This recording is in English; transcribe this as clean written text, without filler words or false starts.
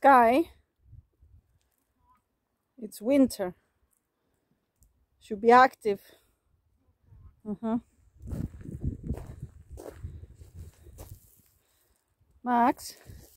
sky. It's winter. Should be active. Max.